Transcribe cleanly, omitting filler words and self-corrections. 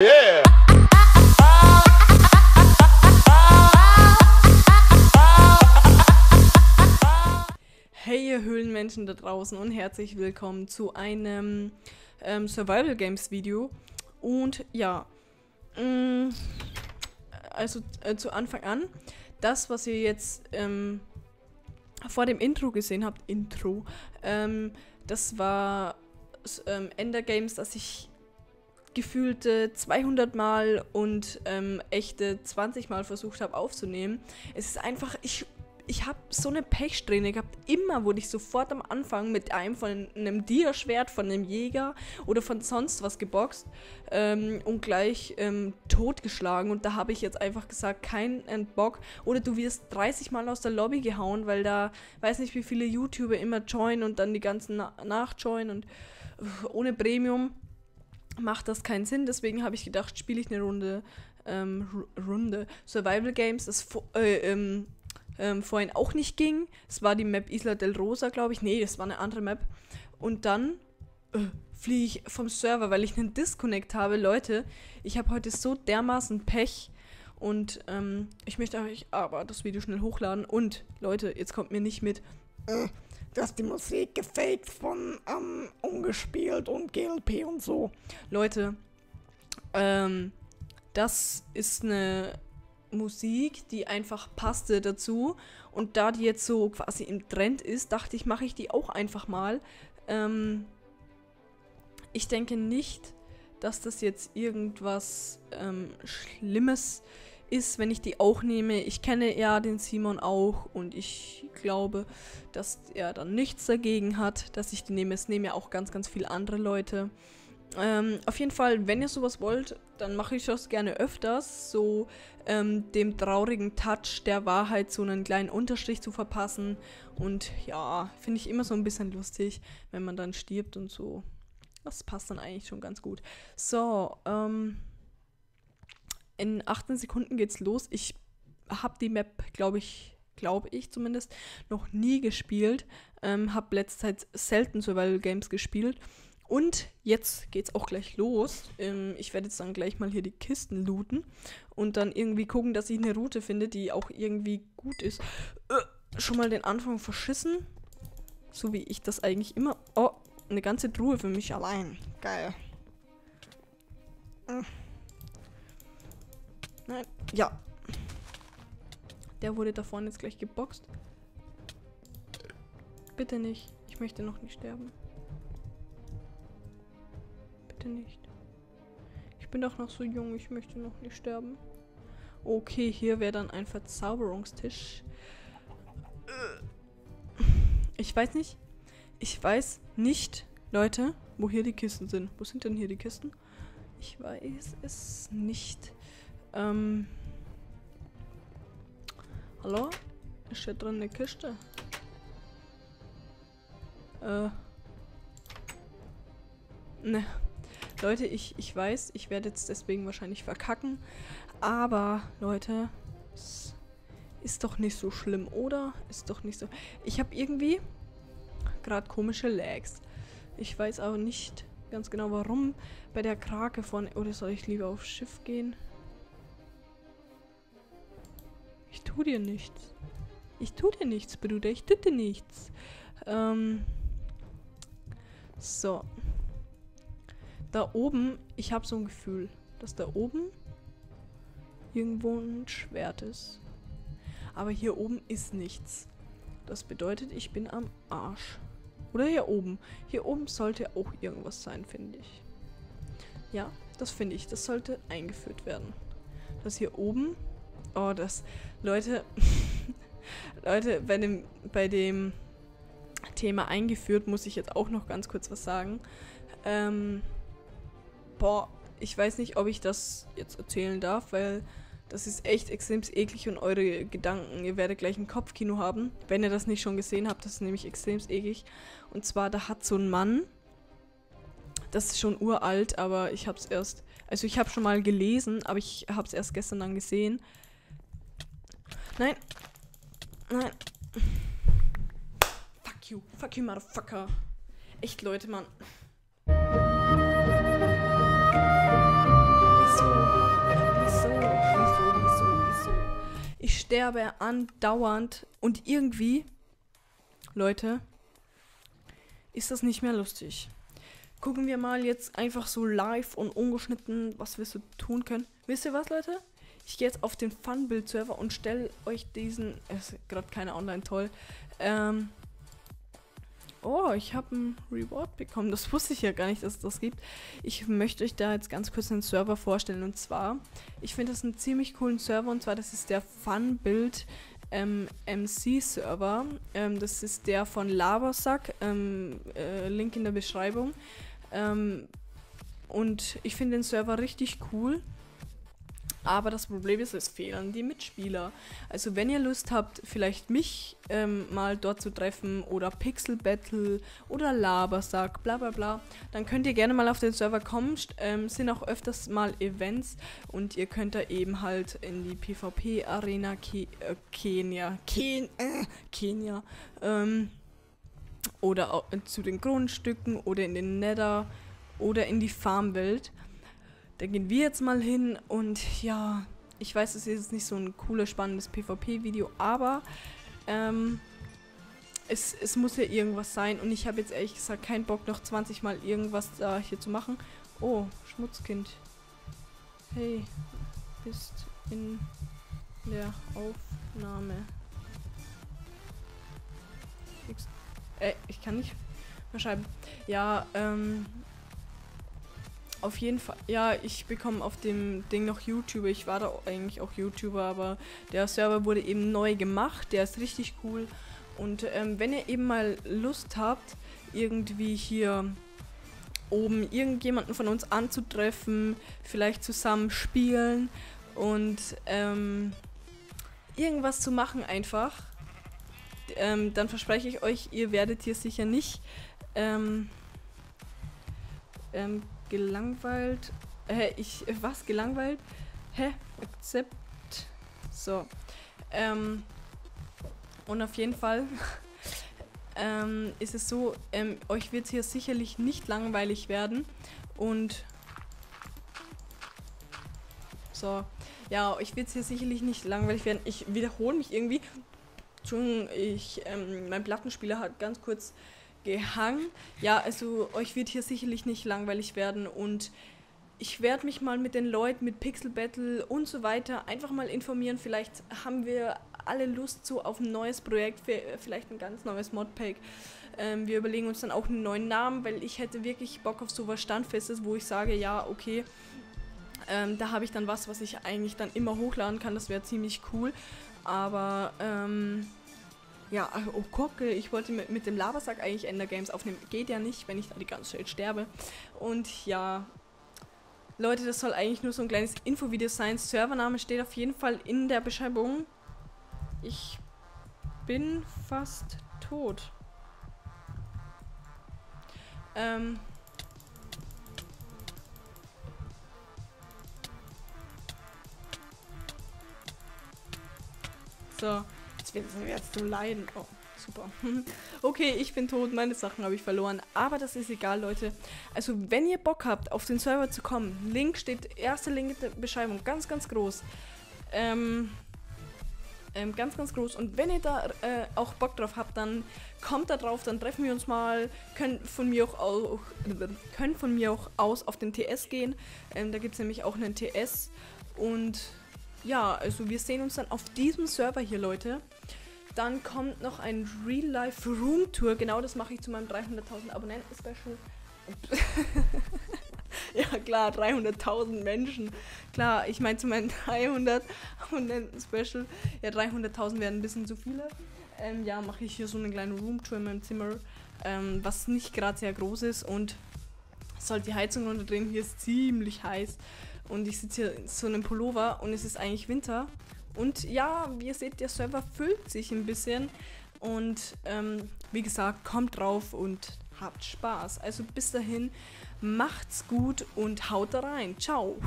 Yeah. Hey ihr Höhlenmenschen da draußen und herzlich willkommen zu einem Survival Games Video. Und ja, zu Anfang an, das was ihr jetzt vor dem Intro gesehen habt, das war Ender Games, das ich gefühlte 200 Mal und echte 20 Mal versucht habe aufzunehmen. Es ist einfach, ich habe so eine Pechsträhne gehabt. Immer wurde ich sofort am Anfang mit einem von einem Dierschwert, von einem Jäger oder von sonst was geboxt und gleich totgeschlagen. Und da habe ich jetzt einfach gesagt, keinen Bock. Oder du wirst 30 Mal aus der Lobby gehauen, weil da weiß nicht wie viele YouTuber immer joinen und dann die ganzen nachjoinen und ohne Premium macht das keinen Sinn. Deswegen habe ich gedacht, spiele ich eine Runde Survival Games, das vorhin auch nicht ging. Es war die Map Isla del Rosa, glaube ich. Nee, das war eine andere Map. Und dann fliege ich vom Server, weil ich einen Disconnect habe. Leute, ich habe heute so dermaßen Pech und ich möchte euch aber das Video schnell hochladen. Und Leute, jetzt kommt mir nicht mit, dass die Musik gefaked von Ungespielt und GLP und so. Leute, das ist eine Musik, die einfach passte dazu. Und da die jetzt so quasi im Trend ist, dachte ich, mache ich die auch einfach mal. Ich denke nicht, dass das jetzt irgendwas Schlimmes ist, wenn ich die auch nehme. Ich kenne ja den Simon auch und ich glaube, dass er dann nichts dagegen hat, dass ich die nehme. Es nehmen ja auch ganz, ganz viele andere Leute. Auf jeden Fall, wenn ihr sowas wollt, dann mache ich das gerne öfters, so dem traurigen Touch der Wahrheit so einen kleinen Unterstrich zu verpassen. Und ja, finde ich immer so ein bisschen lustig, wenn man dann stirbt und so. Das passt dann eigentlich schon ganz gut. So, in 18 Sekunden geht's los. Ich habe die Map, glaube ich zumindest, noch nie gespielt. Habe letzte Zeit selten Survival Games gespielt. Und jetzt geht's auch gleich los. Ich werde jetzt dann gleich mal hier die Kisten looten. Und dann irgendwie gucken, dass ich eine Route finde, die auch irgendwie gut ist. Schon mal den Anfang verschissen. So wie ich das eigentlich immer... Oh, eine ganze Truhe für mich allein. Geil. Nein, ja. Der wurde da vorne jetzt gleich geboxt. Bitte nicht. Ich möchte noch nicht sterben. Bitte nicht. Ich bin doch noch so jung. Ich möchte noch nicht sterben. Okay, hier wäre dann ein Verzauberungstisch. Ich weiß nicht. Ich weiß nicht, Leute, wo hier die Kisten sind. Wo sind denn hier die Kisten? Ich weiß es nicht. Hallo? Ist hier drin eine Kiste? Ne. Leute, ich weiß, ich werde jetzt deswegen wahrscheinlich verkacken. Aber, Leute, es ist doch nicht so schlimm, oder? Ist doch nicht so... Ich habe irgendwie gerade komische Lags. Ich weiß aber nicht ganz genau, warum. Bei der Krake von... Oder soll ich lieber aufs Schiff gehen? Ich tu dir nichts. Ich tu dir nichts, Bruder. Ich tu dir nichts. So. Da oben, ich habe so ein Gefühl, dass da oben irgendwo ein Schwert ist. Aber hier oben ist nichts. Das bedeutet, ich bin am Arsch. Oder hier oben. Hier oben sollte auch irgendwas sein, finde ich. Ja, das finde ich. Das sollte eingeführt werden. Das hier oben... Oh, das... Leute... Leute, bei dem Thema eingeführt muss ich jetzt auch noch ganz kurz was sagen. Boah, ich weiß nicht, ob ich das jetzt erzählen darf, weil das ist echt extrem eklig und eure Gedanken, ihr werdet gleich ein Kopfkino haben, wenn ihr das nicht schon gesehen habt, das ist nämlich extrem eklig. Und zwar, da hat so ein Mann, das ist schon uralt, aber ich habe es erst, also ich habe schon mal gelesen, aber ich habe es erst gestern dann gesehen. Nein, nein. Fuck you, Motherfucker. Echt, Leute, Mann. sterbe andauernd. Und irgendwie, Leute, ist das nicht mehr lustig. Gucken wir mal jetzt einfach so live und ungeschnitten, was wir so tun können. Wisst ihr was, Leute? Ich gehe jetzt auf den Funbuild-Server und stelle euch diesen... Es ist gerade keiner online, toll. Oh, ich habe einen Reward bekommen. Das wusste ich ja gar nicht, dass es das gibt. Ich möchte euch da jetzt ganz kurz einen Server vorstellen. Und zwar, ich finde das einen ziemlich coolen Server. Und zwar, das ist der Funbuild MC-Server. Das ist der von Labersack. Link in der Beschreibung. Und ich finde den Server richtig cool. Aber das Problem ist, es fehlen die Mitspieler. Also wenn ihr Lust habt, vielleicht mich mal dort zu treffen oder Pixel Battle oder Labersack, bla bla bla, dann könnt ihr gerne mal auf den Server kommen. Sind auch öfters mal Events und ihr könnt da eben halt in die PvP-Arena Kenia oder auch zu den Grundstücken oder in den Nether oder in die Farmwelt. Da gehen wir jetzt mal hin und ja, ich weiß, es ist jetzt nicht so ein cooles, spannendes PvP-Video, aber es muss ja irgendwas sein und ich habe jetzt ehrlich gesagt keinen Bock, noch 20 Mal irgendwas da hier zu machen. Oh, Schmutzkind. Hey, bist in der Aufnahme. Ich kann nicht mehr schreiben. Ja, auf jeden Fall, ja, ich bekomme auf dem Ding noch YouTuber. Ich war da eigentlich auch YouTuber, aber der Server wurde eben neu gemacht. Der ist richtig cool. Und wenn ihr eben mal Lust habt, irgendwie hier oben irgendjemanden von uns anzutreffen, vielleicht zusammen spielen und irgendwas zu machen einfach, dann verspreche ich euch, ihr werdet hier sicher nicht gelangweilt. Was? Gelangweilt? Accept. So. Und auf jeden Fall ist es so, euch wird es hier sicherlich nicht langweilig werden. Und so. Ja, euch wird es hier sicherlich nicht langweilig werden. Ich wiederhole mich irgendwie. Entschuldigung, mein Plattenspieler hat ganz kurz gehangen. Ja, also euch wird hier sicherlich nicht langweilig werden und ich werde mich mal mit den Leuten, mit Pixel Battle und so weiter einfach mal informieren. Vielleicht haben wir alle Lust so auf ein neues Projekt, vielleicht ein ganz neues Modpack. Wir überlegen uns dann auch einen neuen Namen, weil ich hätte wirklich Bock auf sowas Standfestes, wo ich sage, ja, okay, da habe ich dann was ich eigentlich dann immer hochladen kann. Das wäre ziemlich cool, aber ja, oh guck, ich wollte mit dem Labersack eigentlich Ender Games aufnehmen. Geht ja nicht, wenn ich da die ganze Zeit sterbe. Und ja, Leute, das soll eigentlich nur so ein kleines Infovideo sein. Servername steht auf jeden Fall in der Beschreibung. Ich bin fast tot. So. Jetzt zu leiden. Oh, super. Okay, ich bin tot, meine Sachen habe ich verloren. Aber das ist egal, Leute. Also, wenn ihr Bock habt, auf den Server zu kommen, Link steht, erster Link in der Beschreibung, ganz, ganz groß. Ganz, ganz groß. Und wenn ihr da auch Bock drauf habt, dann kommt da drauf, dann treffen wir uns mal. Können von mir auch aus auf den TS gehen. Da gibt es nämlich auch einen TS. Und ja, also wir sehen uns dann auf diesem Server hier, Leute. Dann kommt noch ein Real-Life-Room-Tour. Genau, das mache ich zu meinem 300.000 Abonnenten-Special. Ja, klar, 300.000 Menschen. Klar, ich meine zu meinem 300 Abonnenten-Special. Ja, 300.000 werden ein bisschen zu viele. Ja, mache ich hier so eine kleine Room-Tour in meinem Zimmer, was nicht gerade sehr groß ist. Und sollte die Heizung runterdrehen, hier ist ziemlich heiß. Und ich sitze hier in so einem Pullover und es ist eigentlich Winter. Und ja, wie ihr seht, der Server füllt sich ein bisschen. Und wie gesagt, kommt drauf und habt Spaß. Also bis dahin, macht's gut und haut rein. Ciao.